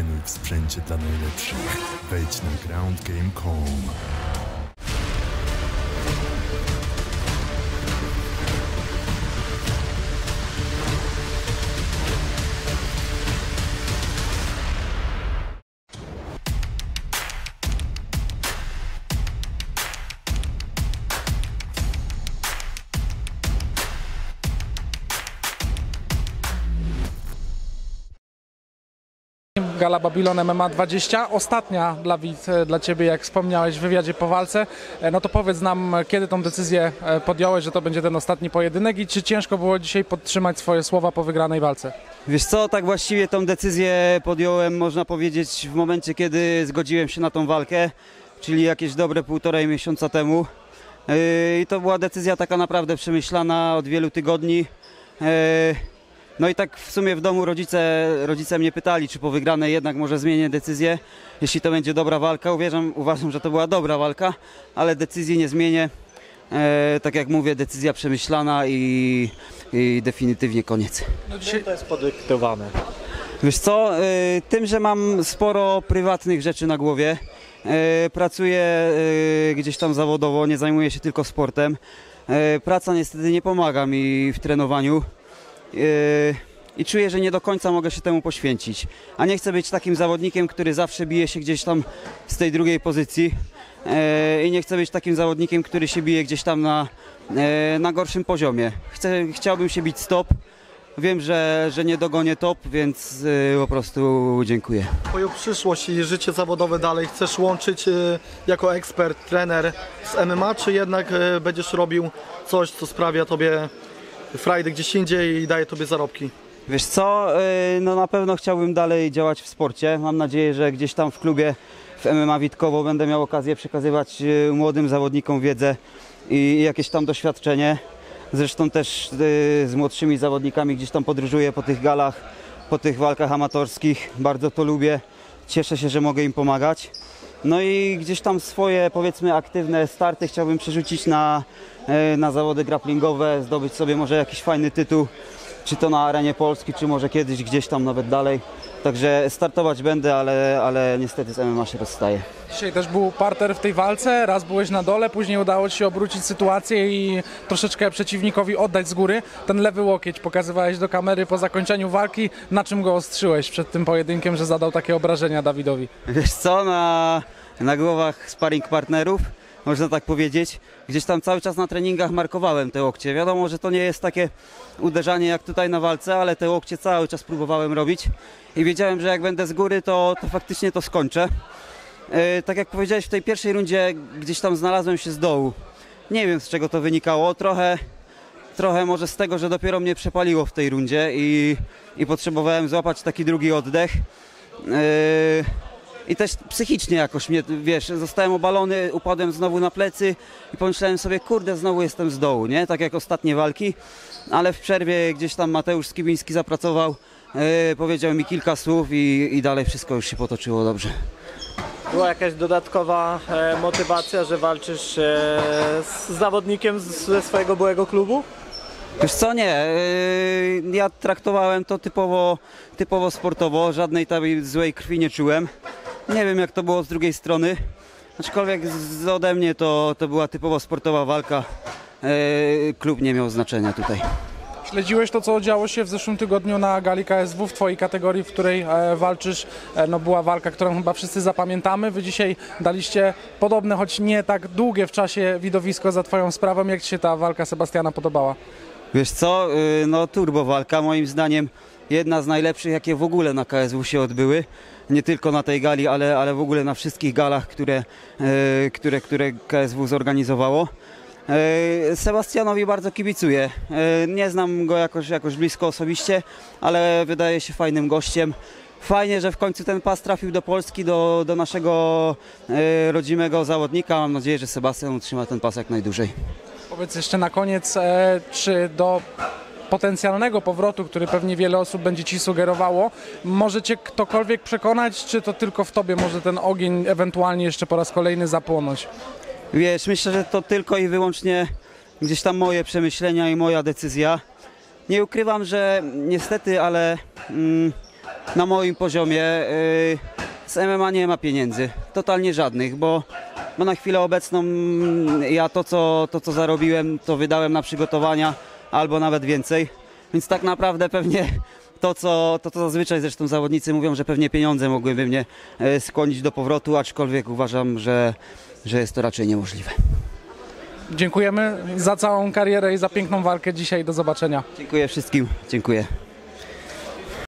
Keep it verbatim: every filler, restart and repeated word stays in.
Trenuj w sprzęcie dla najlepszych. Wejdź na ground game kropka com. Gala Babilon M M A dwadzieścia, ostatnia dla widz, dla Ciebie, jak wspomniałeś w wywiadzie po walce. No to powiedz nam, kiedy tą decyzję podjąłeś, że to będzie ten ostatni pojedynek i czy ciężko było dzisiaj podtrzymać swoje słowa po wygranej walce? Wiesz co, tak właściwie tą decyzję podjąłem, można powiedzieć, w momencie, kiedy zgodziłem się na tą walkę, czyli jakieś dobre półtorej miesiąca temu. I to była decyzja taka naprawdę przemyślana od wielu tygodni. No i tak w sumie w domu rodzice, rodzice mnie pytali, czy po wygranej jednak może zmienię decyzję, jeśli to będzie dobra walka. Uwierzam, uważam, że to była dobra walka, ale decyzji nie zmienię. E, tak jak mówię, decyzja przemyślana i, i definitywnie koniec. No dzisiaj to jest podyktowane. Wiesz co, e, tym, że mam sporo prywatnych rzeczy na głowie, e, pracuję e, gdzieś tam zawodowo, nie zajmuję się tylko sportem. E, praca niestety nie pomaga mi w trenowaniu. I czuję, że nie do końca mogę się temu poświęcić, a nie chcę być takim zawodnikiem, który zawsze bije się gdzieś tam z tej drugiej pozycji i nie chcę być takim zawodnikiem, który się bije gdzieś tam na, na gorszym poziomie. Chcę, chciałbym się bić top, wiem, że, że nie dogonię top, więc po prostu dziękuję. Twoją przyszłość i życie zawodowe dalej chcesz łączyć jako ekspert, trener z M M A, czy jednak będziesz robił coś, co sprawia Tobie frajdy gdzieś indziej i daje Tobie zarobki? Wiesz co, no na pewno chciałbym dalej działać w sporcie. Mam nadzieję, że gdzieś tam w klubie w M M A Witkowo będę miał okazję przekazywać młodym zawodnikom wiedzę i jakieś tam doświadczenie. Zresztą też z młodszymi zawodnikami gdzieś tam podróżuję po tych galach, po tych walkach amatorskich. Bardzo to lubię. Cieszę się, że mogę im pomagać. No i gdzieś tam swoje, powiedzmy, aktywne starty chciałbym przerzucić na, na zawody grapplingowe, zdobyć sobie może jakiś fajny tytuł, czy to na arenie Polski, czy może kiedyś gdzieś tam nawet dalej. Także startować będę, ale, ale niestety z M M A się rozstaję. Dzisiaj też był parter w tej walce, raz byłeś na dole, później udało Ci się obrócić sytuację i troszeczkę przeciwnikowi oddać z góry. Ten lewy łokieć pokazywałeś do kamery po zakończeniu walki. Na czym go ostrzyłeś przed tym pojedynkiem, że zadał takie obrażenia Dawidowi? Wiesz co, na, na głowach sparring partnerów, można tak powiedzieć. Gdzieś tam cały czas na treningach markowałem te łokcie. Wiadomo, że to nie jest takie uderzanie jak tutaj na walce, ale te łokcie cały czas próbowałem robić i wiedziałem, że jak będę z góry, to, to faktycznie to skończę. Yy, tak jak powiedziałeś, w tej pierwszej rundzie gdzieś tam znalazłem się z dołu. Nie wiem, z czego to wynikało. Trochę, trochę może z tego, że dopiero mnie przepaliło w tej rundzie i, i potrzebowałem złapać taki drugi oddech. Yy, I też psychicznie jakoś mnie, wiesz, zostałem obalony, upadłem znowu na plecy i pomyślałem sobie, kurde, znowu jestem z dołu, nie? Tak jak ostatnie walki, ale w przerwie gdzieś tam Mateusz Skibiński zapracował, yy, powiedział mi kilka słów i, i dalej wszystko już się potoczyło dobrze. Była jakaś dodatkowa e, motywacja, że walczysz e, z zawodnikiem ze swojego byłego klubu? Wiesz co, nie, yy, ja traktowałem to typowo, typowo sportowo, żadnej tej złej krwi nie czułem. Nie wiem, jak to było z drugiej strony, aczkolwiek z, ode mnie to, to była typowo sportowa walka, yy, klub nie miał znaczenia tutaj. Śledziłeś to, co działo się w zeszłym tygodniu na gali K S W w Twojej kategorii, w której e, walczysz. E, no była walka, którą chyba wszyscy zapamiętamy. Wy dzisiaj daliście podobne, choć nie tak długie w czasie widowisko za Twoją sprawą. Jak Ci się ta walka Sebastiana podobała? Wiesz co, yy, no turbo walka, moim zdaniem jedna z najlepszych, jakie w ogóle na K S W się odbyły. Nie tylko na tej gali, ale, ale w ogóle na wszystkich galach, które, yy, które, które K S W zorganizowało. Sebastianowi bardzo kibicuję. Nie znam go jakoś, jakoś blisko osobiście, ale wydaje się fajnym gościem. Fajnie, że w końcu ten pas trafił do Polski, do, do naszego rodzimego zawodnika. Mam nadzieję, że Sebastian utrzyma ten pas jak najdłużej. Powiedz jeszcze na koniec, czy do potencjalnego powrotu, który pewnie wiele osób będzie Ci sugerowało, może Cię ktokolwiek przekonać, czy to tylko w Tobie może ten ogień ewentualnie jeszcze po raz kolejny zapłonąć? Wiesz, myślę, że to tylko i wyłącznie gdzieś tam moje przemyślenia i moja decyzja. Nie ukrywam, że niestety, ale mm, na moim poziomie z M M A nie ma pieniędzy, totalnie żadnych, bo, bo na chwilę obecną ja to co, to co zarobiłem, to wydałem na przygotowania albo nawet więcej, więc tak naprawdę pewnie to co, to, co zazwyczaj zresztą zawodnicy mówią, że pewnie pieniądze mogłyby mnie skłonić do powrotu, aczkolwiek uważam, że, że jest to raczej niemożliwe. Dziękujemy za całą karierę i za piękną walkę dzisiaj. Do zobaczenia. Dziękuję wszystkim. Dziękuję.